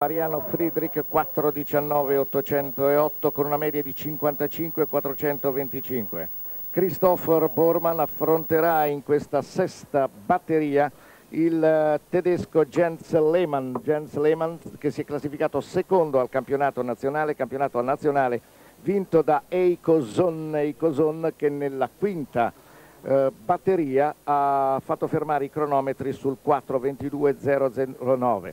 Mariano Friedrich 4.19.808 con una media di 55.425. Christopher Bormann affronterà in questa sesta batteria il tedesco Jens Lehmann. Jens Lehmann che si è classificato secondo al campionato nazionale vinto da Eikoson che nella quinta batteria ha fatto fermare i cronometri sul 4.22.009.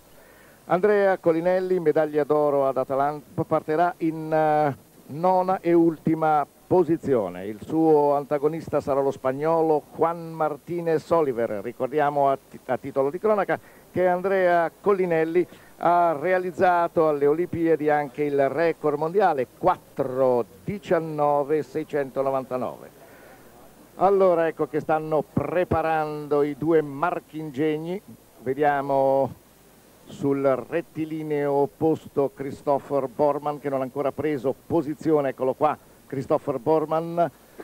Andrea Collinelli, medaglia d'oro ad Atalanta, partirà in nona e ultima posizione. Il suo antagonista sarà lo spagnolo Juan Martínez Oliver. Ricordiamo a titolo di cronaca che Andrea Collinelli ha realizzato alle Olimpiadi anche il record mondiale 4.19.699. Allora ecco che stanno preparando i due marchingegni. Vediamo sul rettilineo opposto Christopher Bormann che non ha ancora preso posizione, eccolo qua. Christopher Bormann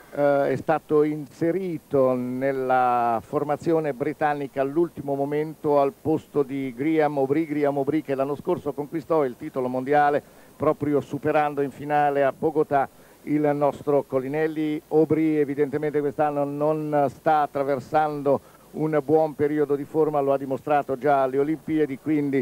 è stato inserito nella formazione britannica all'ultimo momento al posto di Graeme Obree che l'anno scorso conquistò il titolo mondiale proprio superando in finale a Bogotà il nostro Collinelli. Obree evidentemente quest'anno non sta attraversando un buon periodo di forma, lo ha dimostrato già alle Olimpiadi, quindi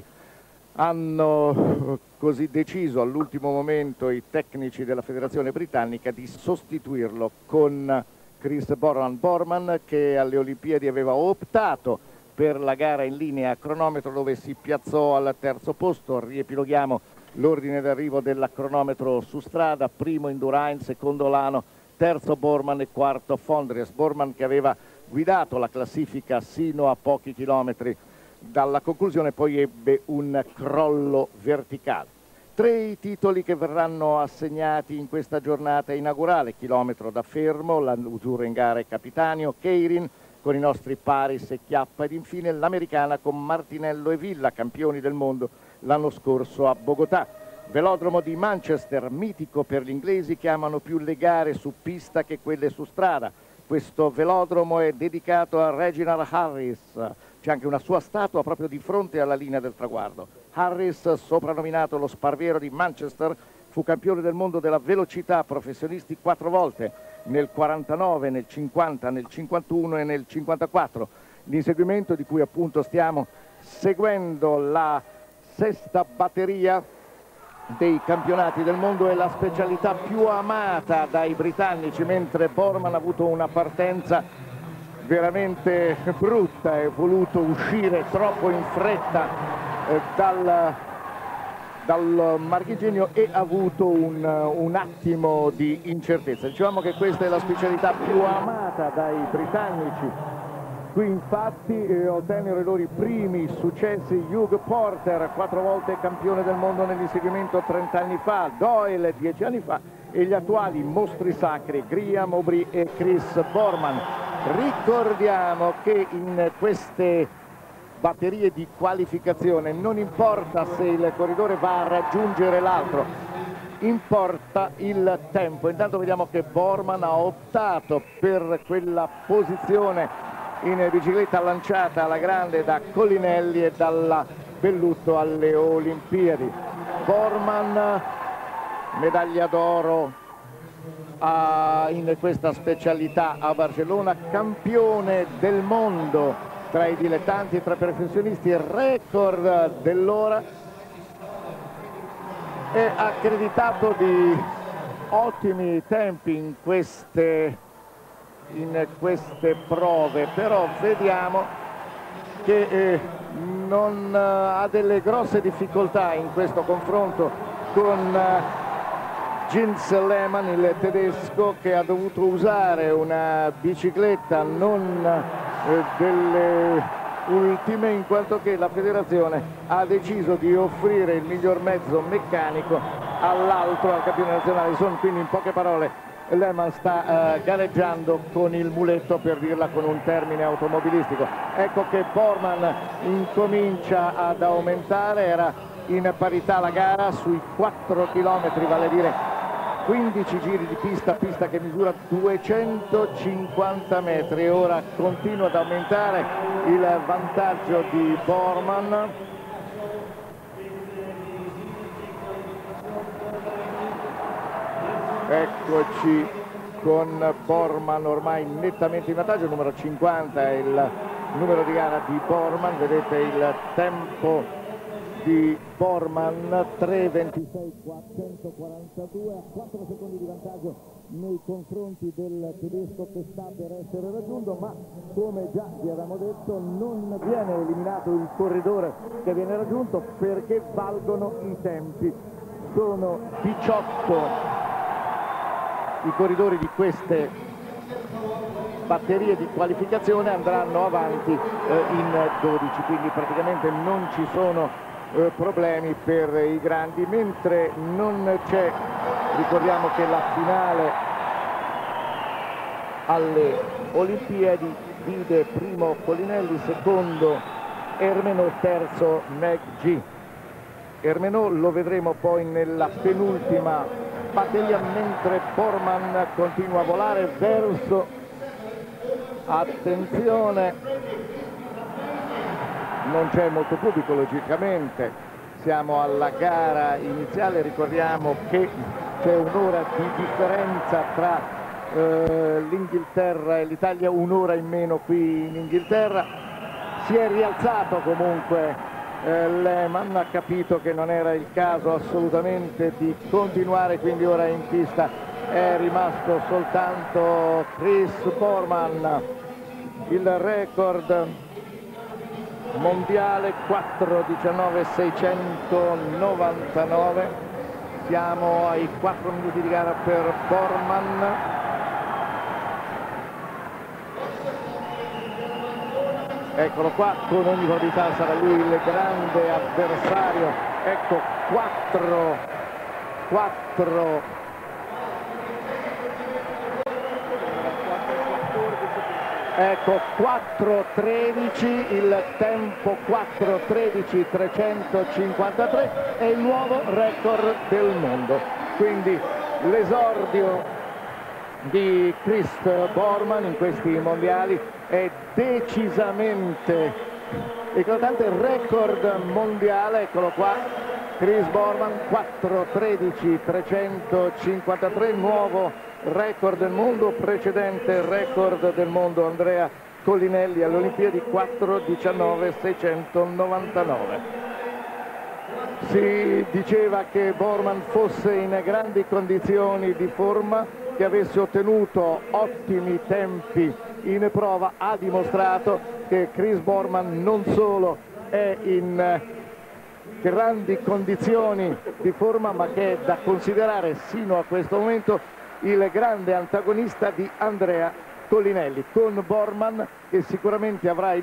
hanno così deciso all'ultimo momento i tecnici della Federazione Britannica di sostituirlo con Chris Bormann che alle Olimpiadi aveva optato per la gara in linea a cronometro dove si piazzò al terzo posto. Riepiloghiamo l'ordine d'arrivo della cronometro su strada: primo Indurain, secondo Lano, terzo Bormann e quarto Fondrias. Bormann che aveva guidato la classifica sino a pochi chilometri dalla conclusione, poi ebbe un crollo verticale. Tre i titoli che verranno assegnati in questa giornata inaugurale: chilometro da fermo, la usura in gara e Capitanio, Keirin con i nostri Paris e Chiappa ed infine l'americana con Martinello e Villa, campioni del mondo l'anno scorso a Bogotà. Velodromo di Manchester, mitico per gli inglesi che amano più le gare su pista che quelle su strada. Questo velodromo è dedicato a Reginald Harris, c'è anche una sua statua proprio di fronte alla linea del traguardo. Harris, soprannominato lo Sparviero di Manchester, fu campione del mondo della velocità professionisti 4 volte, nel 49, nel 50, nel 51 e nel 54. L'inseguimento di cui appunto stiamo seguendo la sesta batteria dei campionati del mondo è la specialità più amata dai britannici, mentre Bormann ha avuto una partenza veramente brutta e voluto uscire troppo in fretta dal marchingegno e ha avuto un attimo di incertezza. Diciamo che questa è la specialità più amata dai britannici. Qui infatti ottennero i loro primi successi Hugh Porter, 4 volte campione del mondo nell'inseguimento 30 anni fa, Doyle 10 anni fa e gli attuali mostri sacri Graeme Obree e Chris Bormann. Ricordiamo che in queste batterie di qualificazione non importa se il corridore va a raggiungere l'altro, importa il tempo. Intanto vediamo che Bormann ha optato per quella posizione in bicicletta lanciata alla grande da Collinelli e dalla Belluto alle Olimpiadi. Bormann, medaglia d'oro in questa specialità a Barcellona, campione del mondo tra i dilettanti e tra i professionisti, record dell'ora, è accreditato di ottimi tempi in queste prove, però vediamo che non ha delle grosse difficoltà in questo confronto con Jens Lehmann, il tedesco, che ha dovuto usare una bicicletta non delle ultime, in quanto che la federazione ha deciso di offrire il miglior mezzo meccanico all'altro, al campione nazionale. Sono quindi, in poche parole, Lehmann sta gareggiando con il muletto, per dirla con un termine automobilistico. Ecco che Bormann incomincia ad aumentare, era in parità la gara sui 4 km, vale a dire 15 giri di pista che misura 250 metri. Ora continua ad aumentare il vantaggio di Bormann. Eccoci con Bormann ormai nettamente in vantaggio, numero 50 è il numero di gara di Bormann, vedete il tempo di Bormann 3:26.442, a 4 secondi di vantaggio nei confronti del tedesco che sta per essere raggiunto, ma come già vi avevamo detto non viene eliminato il corridore che viene raggiunto perché valgono i tempi. Sono 18 i corridori di queste batterie di qualificazione, andranno avanti in 12, quindi praticamente non ci sono problemi per i grandi, mentre non c'è, ricordiamo che la finale alle Olimpiadi vide primo Collinelli, secondo Ermenò, terzo Meg G. Ermenò lo vedremo poi nella penultima batteria, mentre Bormann continua a volare verso, attenzione, non c'è molto pubblico logicamente, siamo alla gara iniziale, ricordiamo che c'è un'ora di differenza tra l'Inghilterra e l'Italia, un'ora in meno qui in Inghilterra. Si è rialzato comunque Lehmann, ha capito che non era il caso assolutamente di continuare, quindi ora in pista è rimasto soltanto Chris Boardman. Il record mondiale 4:19.699, siamo ai 4 minuti di gara per Boardman. Eccolo qua, con ogni probabilità sarà lui il grande avversario. Ecco, 4 ecco 4:13, il tempo 4:13.353 è il nuovo record del mondo, quindi l'esordio di Chris Boardman in questi mondiali è decisamente eclatante, record mondiale, eccolo qua Chris Boardman, 4:13.353, nuovo record del mondo, precedente record del mondo Andrea Collinelli alle Olimpiadi 4:19.699. Si diceva che Boardman fosse in grandi condizioni di forma, che avesse ottenuto ottimi tempi in prova, ha dimostrato che Chris Boardman non solo è in grandi condizioni di forma, ma che è da considerare sino a questo momento il grande antagonista di Andrea Collinelli, con Boardman che sicuramente avrà il